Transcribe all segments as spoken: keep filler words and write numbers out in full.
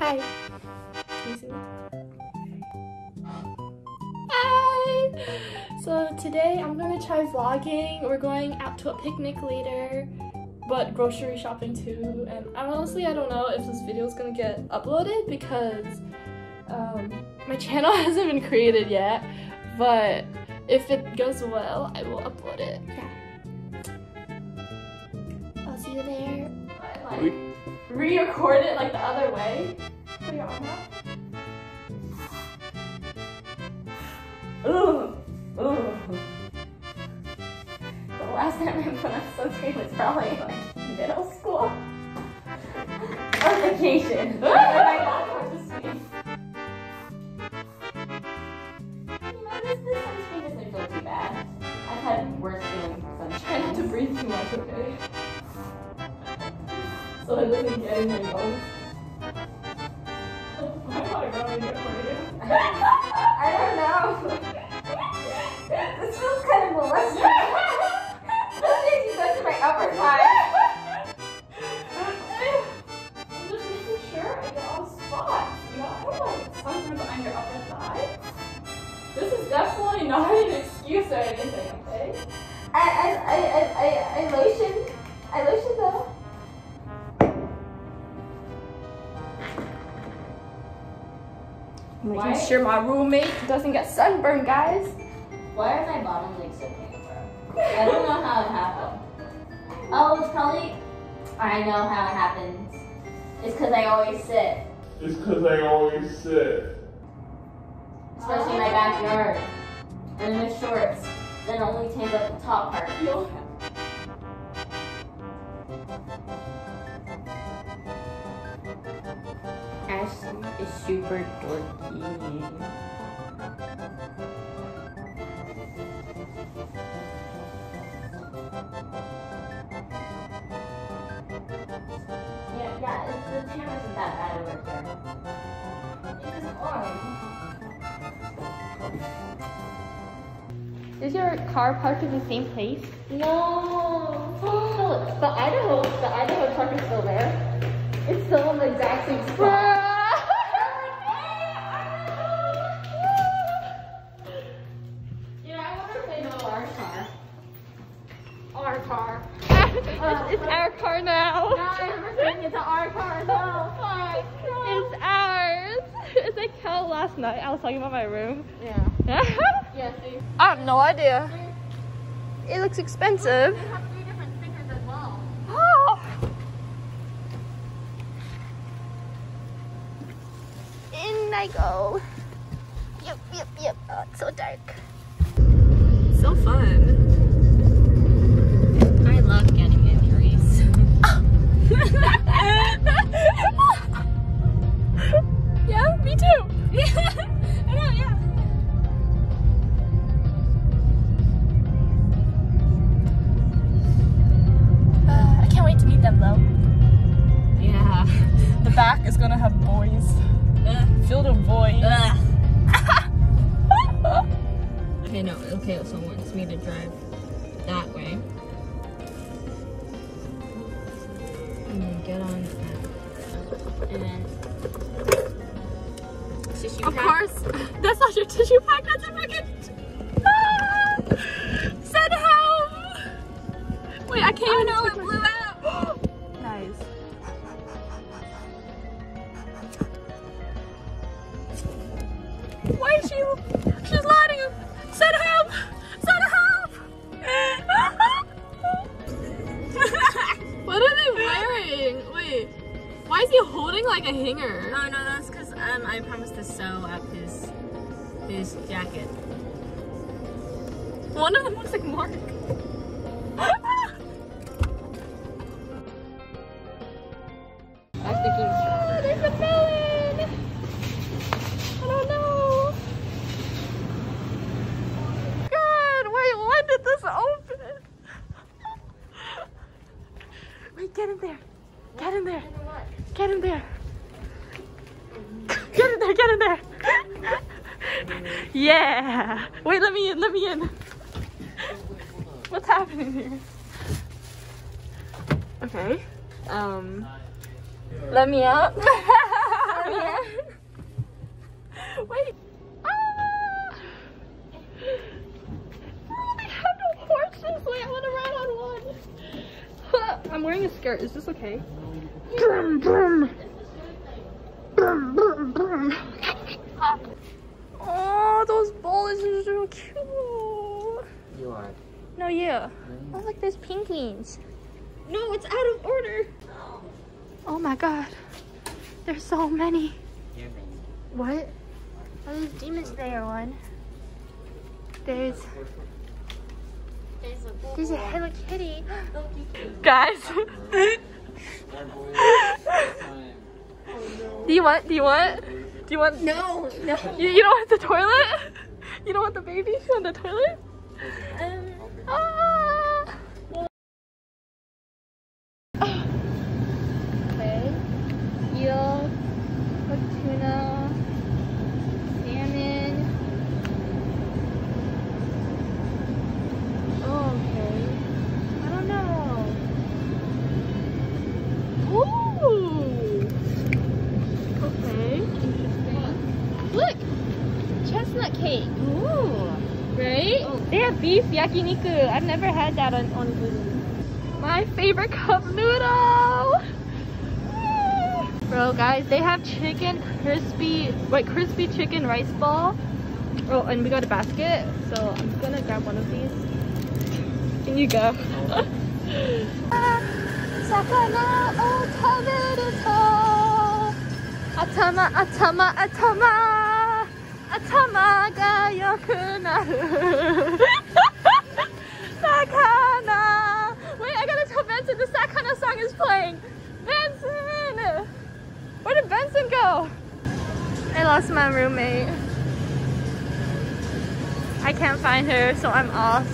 Hi. Can you see me? Hi. So today I'm gonna try vlogging. We're going out to a picnic later, but grocery shopping too. And honestly, I don't know if this video is gonna get uploaded because um, my channel hasn't been created yet. But if it goes well, I will upload it. Yeah. I'll see you there. But, like, re-record it like the other way. Put your arm up. Ooh, ooh. The last time I put on sunscreen was probably like middle school. On vacation. Oh my god, that was sweet. You know, this, this sunscreen doesn't feel too bad. I've had worse feelings since I'm trying not to breathe too much, okay? So I wasn't getting any goals. I want to go and get for you. I don't know. This feels kind of molesting. Especially as you go to my upper thigh. I'm just making sure I get all spots. You got more like something behind your upper thigh. This is definitely not an excuse or anything, okay? I I I I I, I lotion. I lotion though. I'm making Why? sure my roommate doesn't get sunburned, guys. Why are my bottom legs so painful? I don't know how it happened. Oh, it's probably... I know how it happens. It's because I always sit. It's because I always sit. Especially in my backyard. And in my shorts. Then only tames up the top part. Is super dorky. Yeah, yeah, it's, the camera isn't that bad over here. It is on. Is your car parked in the same place? No. Oh, the Idaho, the Idaho truck is still there. It's still in the exact same spot. Last night I was talking about my room. Yeah. Yeah, see? I have no idea. It looks expensive. They have three different stickers as well. Oh. In I go. Yep, yep, yep. Oh, it's so dark. So fun. I love getting injuries. Yeah, me too. Yeah, I know, yeah. Uh, I can't wait to meet them though. Yeah. The back is gonna have boys. Uh, Filled with boys. Uh. Okay, no, okay, so it wants me to drive that way. And then get on that. And then Tissue of pack. course, that's not your tissue pack, that's a freaking. Ah! Send help! Wait, I can't oh, even know it my... blew out! Nice. Why is she? She's lighting! Send help! Send help! What are they wearing? Wait, why is he holding like a hanger? Oh, no, that's because. Um, I promised to sew up his his jacket. One of them looks like Mark. That's the king strawberry. There's a melon. I don't know. God, wait, when did this open? Wait, get in there. Get in there. Get in there. Get in there, get in there! Yeah! Wait, let me in, let me in! What's happening here? Okay. Um... Let me out. Let me wait. Ah! Bro, they have no horses. Wait, I want to ride on one. Huh, I'm wearing a skirt. Is this okay? Brum, brum. Brum, brum, brum. Oh, those bowlers are so cute. You are. No, you. Yeah. Mm. I like those pinkies. No, it's out of order. Oh my god. There's so many. Demons. What? Are these demons there one? There's... There's a, There's a Hello Kitty. Guys. Do you want? Do you want? Do you want? No, no. You, you don't want the toilet? You don't want the baby on the toilet? Um. Ah. Okay. Eel, tuna, salmon. Oh, okay. I don't know. Ooh. Okay. Interesting. Look, chestnut cake. Ooh. Right? Oh. They have beef yakiniku. I've never had that on onigiri. My favorite cup noodle. Bro, guys, they have chicken crispy, like crispy chicken rice ball. Oh, and we got a basket, so I'm just gonna grab one of these. Can you go? Sakana o taberu to atama atama atama. Atama ga yoku naru. Sakana. Wait, I gotta tell Benson the Sakana song is playing. Benson! Where did Benson go? I lost my roommate. I can't find her, so I'm off.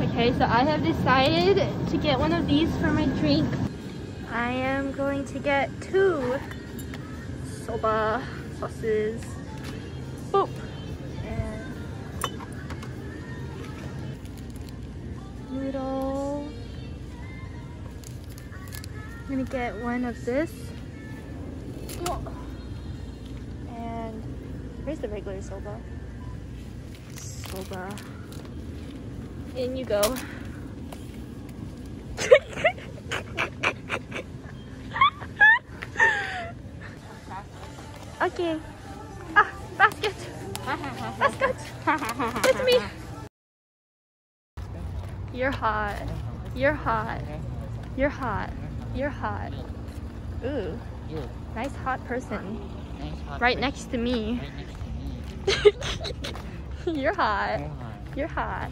Okay, so I have decided to get one of these for my drink. I am going to get two soba sauces. Boop. And noodle. I'm gonna get one of this. And where's the regular soba? Soba. In you go. Okay. Basket! Basket! With me! You're hot. You're hot. You're hot. You're hot. Ooh. Nice hot person. Right next to me. You're hot. You're hot.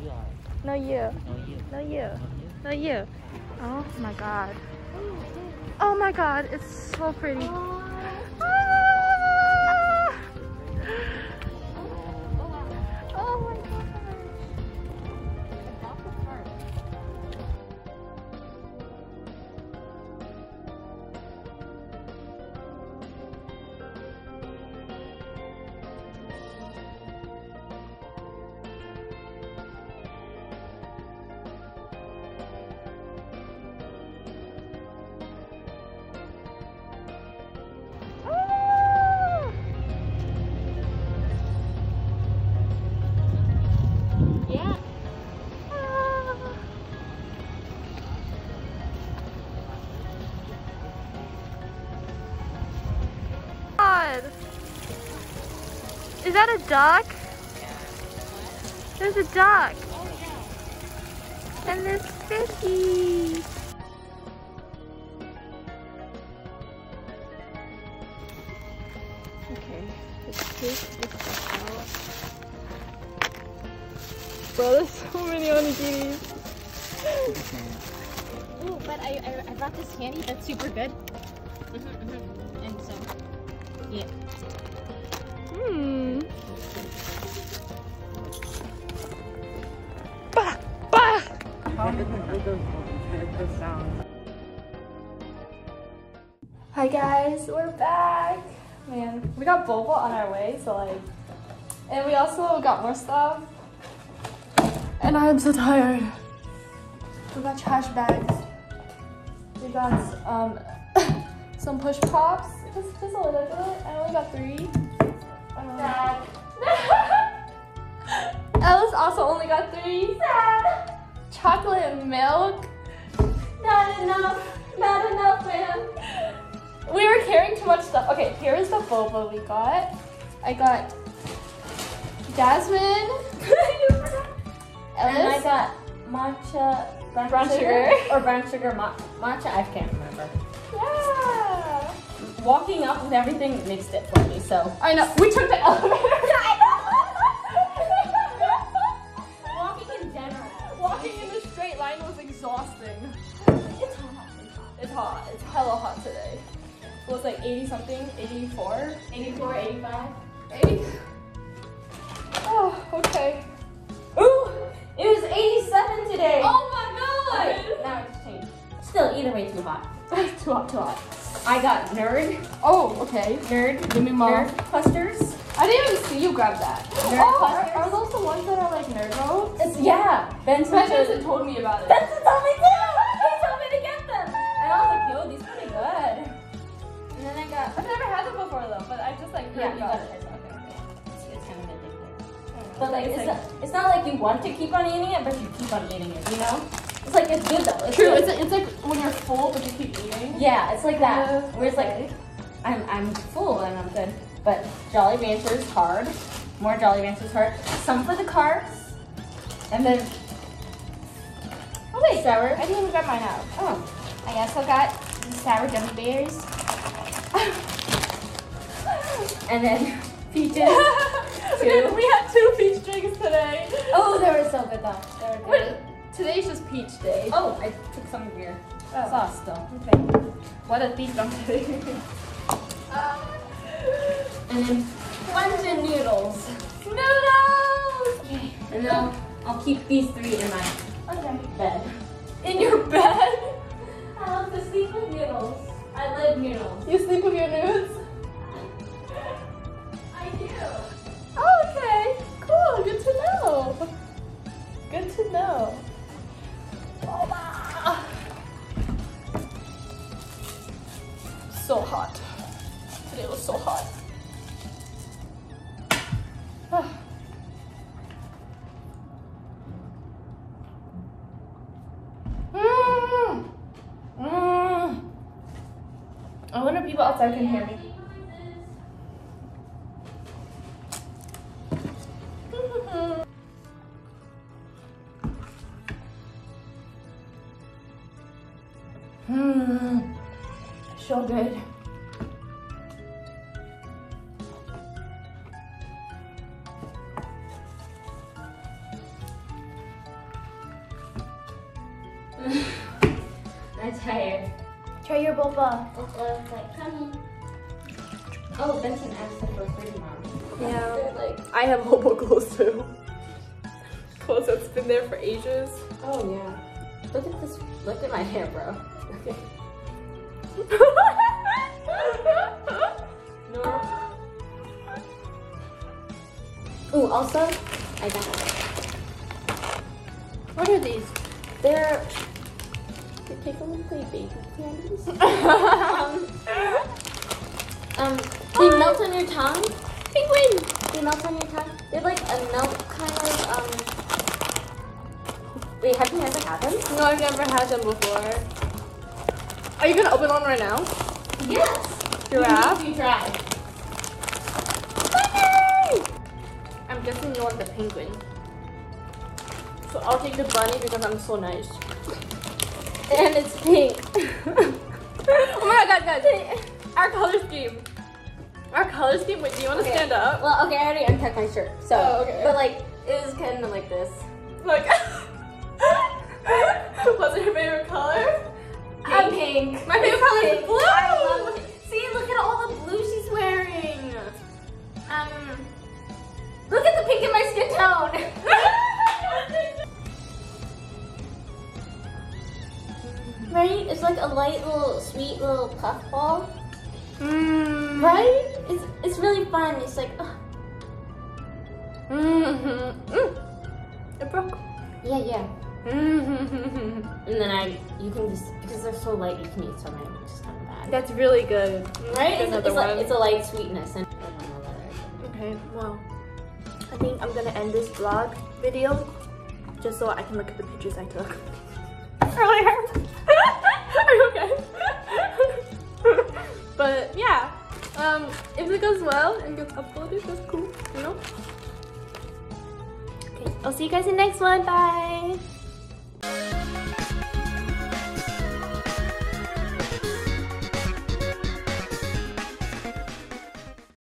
No you. No you. No you. Oh my god. Oh my god, it's so pretty. Is that a duck? There's a duck. And there's fishy. Okay, let's take this out. Bro, there's so many onigiris. Ooh, but I, I, I brought this candy that's super good. Mm-hmm, mm-hmm. And so, yeah. Hmm. Bah! Bah! Hi guys, we're back! Man, we got boba on our way, so like... And we also got more stuff. And I am so tired. We got trash bags. We got um, some push pops. Just, just a little bit. I only got three. Sad. Ellis also only got three. Sad. Chocolate and milk. Not enough. Not enough, man. We were carrying too much stuff. Okay, here is the boba we got. I got Jasmine. Ellis. And I got matcha. Brown, brown sugar. sugar. Or brown sugar ma matcha, I can't remember. Yeah. Walking up and everything mixed it for me, so. I know, we took the elevator. I know. Walking in general. Walking in a straight line was exhausting. It's hot. It's hot. It's hella hot today. It was like eighty something, eighty-four. eighty-four, eighty-five. eighty. Oh, okay. Ooh, it was eighty-seven today. Oh my. Okay, now it's changed. Still, either way, too hot. too hot, too hot. I got nerd. Oh, okay. Nerd. Give me more. Nerd clusters. I didn't even see you grab that. Nerd oh, clusters. Are, are those the ones that are like nerd rolls? It's, yeah. Benson, Benson told me about it. Benson told me too. He told me to get them. And I was like, yo, these are pretty good. And then I got. I've never had them before though, but I just like. Yeah, you got it. Okay, okay. It's kind of addictive. But like, it's, it's, like a, it's not like you want to keep on eating it, but you keep on eating it, you know? It's like, it's good though. It's True, good. It's, a, it's like when you're full but you keep eating. Yeah, it's like that. Uh, where it's like, I'm, I'm full and I'm good. But Jolly Ranchers, hard. More Jolly Ranchers, hard. Some for the carbs. And then, oh wait, sour. I didn't even grab mine out. Oh, I also got sour gummy bears. And then peaches. Two. We had two peach drinks today. Oh, they were so good though. They were good. Wait. Today's just peach day. Oh, I took some of your oh. sauce though. Okay. What a thief I'm doing. um, and then plunge and noodles. Noodles! Okay. And then I'll, I'll keep these three in my okay. bed. In your bed? I love to sleep with noodles. I live noodles. You sleep with your noodles? I do. Oh, okay. Cool. Good to know. Good to know. So hot. Today was so hot. Oh. Mm. Mm. I wonder if people outside can hear me. Mmm, so good. I'm tired. Try your boba. Boba's like coming. Oh, Benson asked for free tomorrow. Yeah. Like, I have boba clothes too. Clothes that's been there for ages. Oh yeah. Look at this. Look at my hair, bro. Okay. No. Ooh, also, I got it. What are these? They're particularly baby candies. um, um, they oh. melt on your tongue. Penguin! They melt on your tongue. They're like a melt kind of, um... Wait, have you ever had them? No, I've never had them before. Are you gonna open one right now? Yes! Giraffe? You try. Bunny! I'm guessing you want the penguin. So I'll take the bunny because I'm so nice. And it's pink. Oh my god, guys, guys. Our color scheme. Our color scheme, wait, do you wanna okay. stand up? Well, okay, I already untucked my shirt. So, oh, okay. But like, it was kinda like this. Like, what's your favorite color? I'm pink. pink. My favorite color is blue. I love it. See, look at all the blue she's wearing. Um, look at the pink in my skin tone. Right? It's like a light little, sweet little puff ball. Mm. Right? It's it's really fun. It's like. Uh. Mm-hmm. Mm. It broke. Yeah, yeah. And then I, you can just, because they're so light, you can eat so many, which is kind of bad. That's really good. Right? It's, it's, like, it's a light sweetness. And I don't know that. Okay, well, I think I'm gonna end this vlog video just so I can look at the pictures I took earlier. Are you okay? But yeah, um, if it goes well and gets uploaded, that's cool, you know? Okay, I'll see you guys in the next one. Bye!